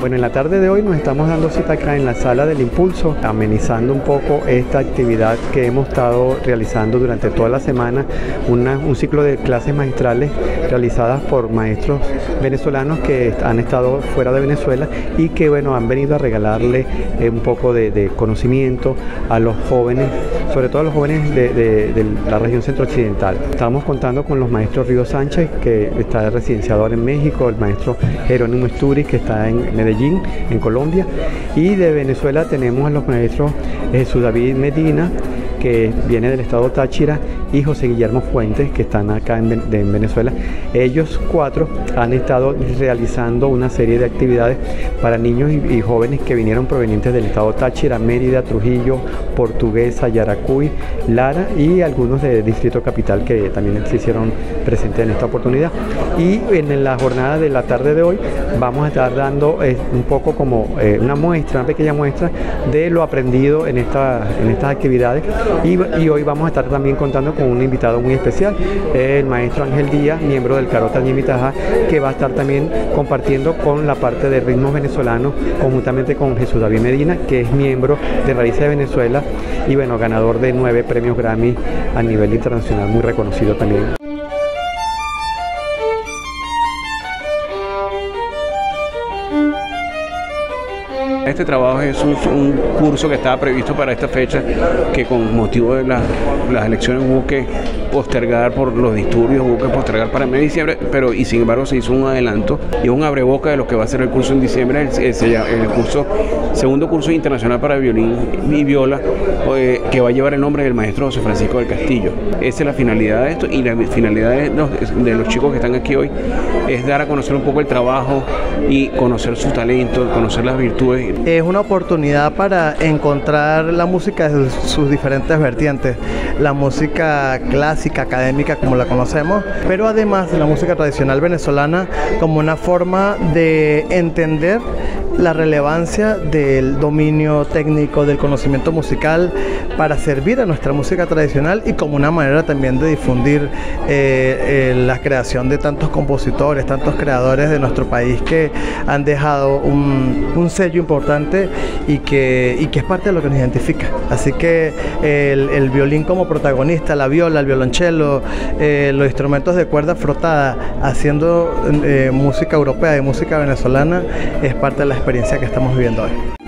Bueno, en la tarde de hoy nos estamos dando cita acá en la Sala del Impulso, amenizando un poco esta actividad que hemos estado realizando durante toda la semana, un ciclo de clases magistrales realizadas por maestros venezolanos que han estado fuera de Venezuela y que, bueno, han venido a regalarle un poco de conocimiento a los jóvenes, sobre todo a los jóvenes de la región centro-occidental. Estamos contando con los maestros Río Sánchez, que está residenciado ahora en México, el maestro Gerónimo Istúriz, que está en Medellín, en Colombia, y de Venezuela tenemos a los maestros Jesús David Medina, que viene del estado Táchira, y José Guillermo Fuentes, que están acá en Venezuela. Ellos cuatro han estado realizando una serie de actividades para niños y jóvenes que vinieron provenientes del estado Táchira, Mérida, Trujillo, Portuguesa, Yaracuy, Lara y algunos del Distrito Capital que también se hicieron presentes en esta oportunidad. Y en la jornada de la tarde de hoy vamos a estar dando un poco como una pequeña muestra de lo aprendido en estas actividades. Y hoy vamos a estar también contando con un invitado muy especial, el maestro Ángel Díaz, miembro del Carotas Ñema y Tajá, que va a estar también compartiendo con la parte de ritmos venezolanos, conjuntamente con Jesús David Medina, que es miembro de Raíces de Venezuela y, bueno, ganador de 9 premios Grammy a nivel internacional, muy reconocido también. Este trabajo es un curso que estaba previsto para esta fecha, que con motivo de las elecciones hubo que postergar por los disturbios, hubo que postergar para el mes de diciembre, pero y sin embargo se hizo un adelanto y un abreboca de lo que va a ser el curso en diciembre, segundo curso internacional para violín y viola, que va a llevar el nombre del maestro José Francisco del Castillo. Esa es la finalidad de esto, y la finalidad de los chicos que están aquí hoy es dar a conocer un poco el trabajo y conocer su talento, conocer las virtudes. Es una oportunidad para encontrar la música de sus diferentes vertientes, la música clásica, académica como la conocemos, pero además de la música tradicional venezolana, como una forma de entender la relevancia del dominio técnico, del conocimiento musical, para servir a nuestra música tradicional y como una manera también de difundir la creación de tantos compositores, tantos creadores de nuestro país que han dejado un sello importante y que es parte de lo que nos identifica. Así que el violín como protagonista, la viola, el violonchelo, los instrumentos de cuerda frotada, haciendo música europea y música venezolana, es parte de la experiencia que estamos viviendo hoy.